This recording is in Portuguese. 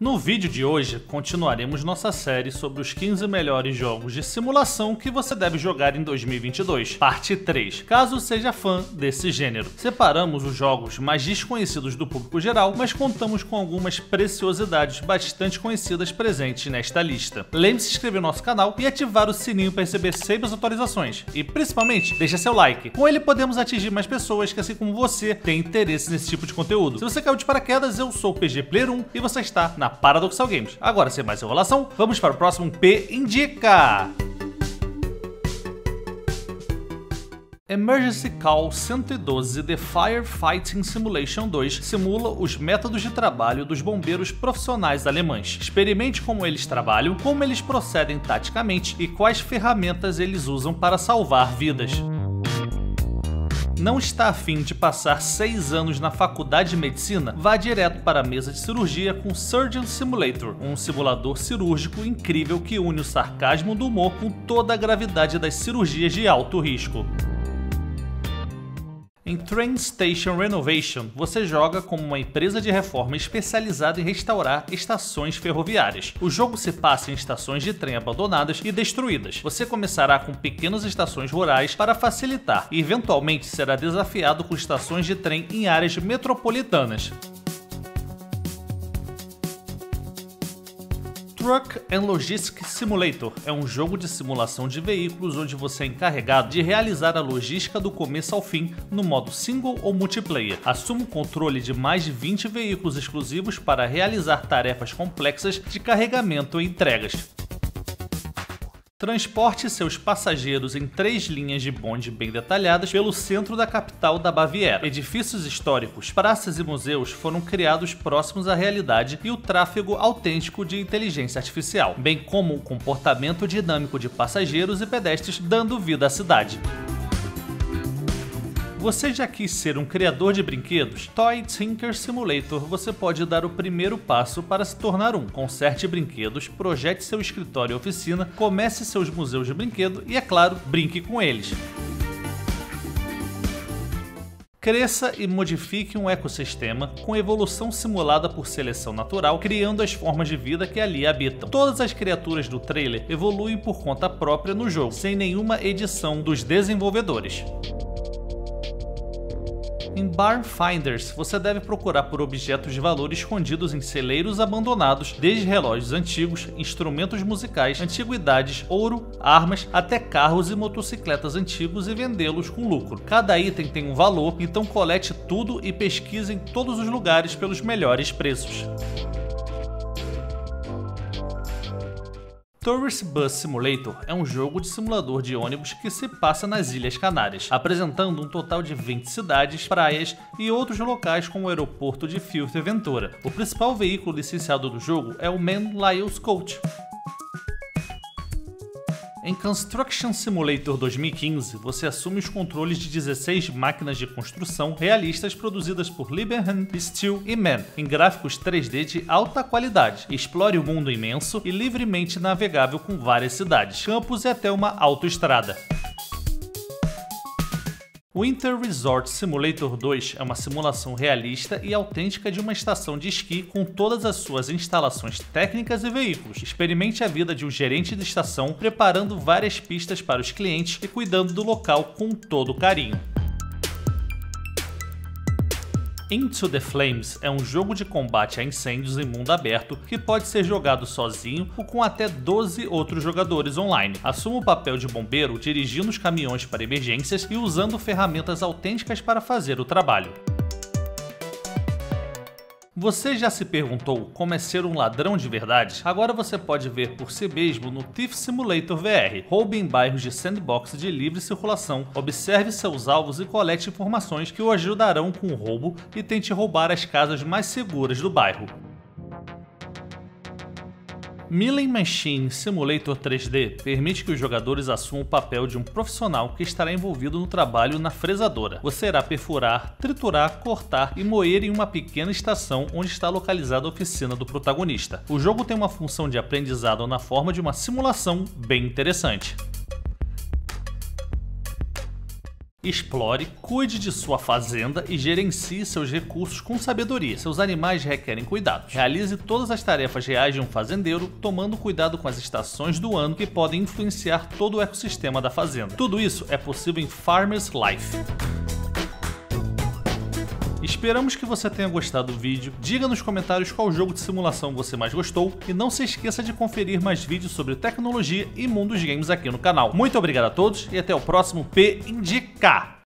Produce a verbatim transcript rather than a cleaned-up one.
No vídeo de hoje, continuaremos nossa série sobre os quinze melhores jogos de simulação que você deve jogar em dois mil e vinte e dois, parte três, caso seja fã desse gênero. Separamos os jogos mais desconhecidos do público geral, mas contamos com algumas preciosidades bastante conhecidas presentes nesta lista. Lembre-se de se inscrever no nosso canal e ativar o sininho para receber sempre as atualizações. E, principalmente, deixe seu like. Com ele podemos atingir mais pessoas que, assim como você, têm interesse nesse tipo de conteúdo. Se você caiu de paraquedas, eu sou o P G Player um e você está na Paradoxal Games. Agora, sem mais enrolação, vamos para o próximo P Indica. Emergency Call cento e doze The Firefighting Simulation dois simula os métodos de trabalho dos bombeiros profissionais alemães. Experimente como eles trabalham, como eles procedem taticamente e quais ferramentas eles usam para salvar vidas. Não está a fim de passar seis anos na faculdade de medicina? Vá direto para a mesa de cirurgia com Surgeon Simulator, um simulador cirúrgico incrível que une o sarcasmo do humor com toda a gravidade das cirurgias de alto risco. Em Train Station Renovation, você joga como uma empresa de reforma especializada em restaurar estações ferroviárias. O jogo se passa em estações de trem abandonadas e destruídas. Você começará com pequenas estações rurais para facilitar e eventualmente será desafiado com estações de trem em áreas metropolitanas. Truck and Logistics Simulator é um jogo de simulação de veículos onde você é encarregado de realizar a logística do começo ao fim no modo single ou multiplayer. Assuma o controle de mais de vinte veículos exclusivos para realizar tarefas complexas de carregamento e entregas. Transporte seus passageiros em três linhas de bonde bem detalhadas pelo centro da capital da Baviera. Edifícios históricos, praças e museus foram criados próximos à realidade e o tráfego autêntico de inteligência artificial, bem como o comportamento dinâmico de passageiros e pedestres dando vida à cidade. Você já quis ser um criador de brinquedos? Toy Tinker Simulator, você pode dar o primeiro passo para se tornar um. Conserte brinquedos, projete seu escritório e oficina, comece seus museus de brinquedo e, é claro, brinque com eles. Cresça e modifique um ecossistema com evolução simulada por seleção natural, criando as formas de vida que ali habitam. Todas as criaturas do trailer evoluem por conta própria no jogo, sem nenhuma edição dos desenvolvedores. Em Barn Finders, você deve procurar por objetos de valor escondidos em celeiros abandonados, desde relógios antigos, instrumentos musicais, antiguidades, ouro, armas, até carros e motocicletas antigos e vendê-los com lucro. Cada item tem um valor, então colete tudo e pesquise em todos os lugares pelos melhores preços. Tourist Bus Simulator é um jogo de simulador de ônibus que se passa nas Ilhas Canárias, apresentando um total de vinte cidades, praias e outros locais como o aeroporto de Fuerteventura. O principal veículo licenciado do jogo é o Man Lyles Coach. Em Construction Simulator dois mil e quinze, você assume os controles de dezesseis máquinas de construção realistas produzidas por Liebherr, Steel e Man, em gráficos três D de alta qualidade. Explore o mundo imenso e livremente navegável com várias cidades, campos e até uma autoestrada. Winter Resort Simulator dois é uma simulação realista e autêntica de uma estação de esqui com todas as suas instalações técnicas e veículos. Experimente a vida de um gerente de estação preparando várias pistas para os clientes e cuidando do local com todo carinho. Into the Flames é um jogo de combate a incêndios em mundo aberto que pode ser jogado sozinho ou com até doze outros jogadores online. Assuma o papel de bombeiro dirigindo os caminhões para emergências e usando ferramentas autênticas para fazer o trabalho. Você já se perguntou como é ser um ladrão de verdade? Agora você pode ver por si mesmo no Thief Simulator V R. Roube em bairros de sandbox de livre circulação, observe seus alvos e colete informações que o ajudarão com o roubo e tente roubar as casas mais seguras do bairro. Milling Machine Simulator três D permite que os jogadores assumam o papel de um profissional que estará envolvido no trabalho na fresadora. Você irá perfurar, triturar, cortar e moer em uma pequena estação onde está localizada a oficina do protagonista. O jogo tem uma função de aprendizado na forma de uma simulação bem interessante. Explore, cuide de sua fazenda e gerencie seus recursos com sabedoria. Seus animais requerem cuidados. Realize todas as tarefas reais de um fazendeiro, tomando cuidado com as estações do ano que podem influenciar todo o ecossistema da fazenda. Tudo isso é possível em Farmers Life. Esperamos que você tenha gostado do vídeo, diga nos comentários qual jogo de simulação você mais gostou e não se esqueça de conferir mais vídeos sobre tecnologia e mundos games aqui no canal. Muito obrigado a todos e até o próximo P Indica!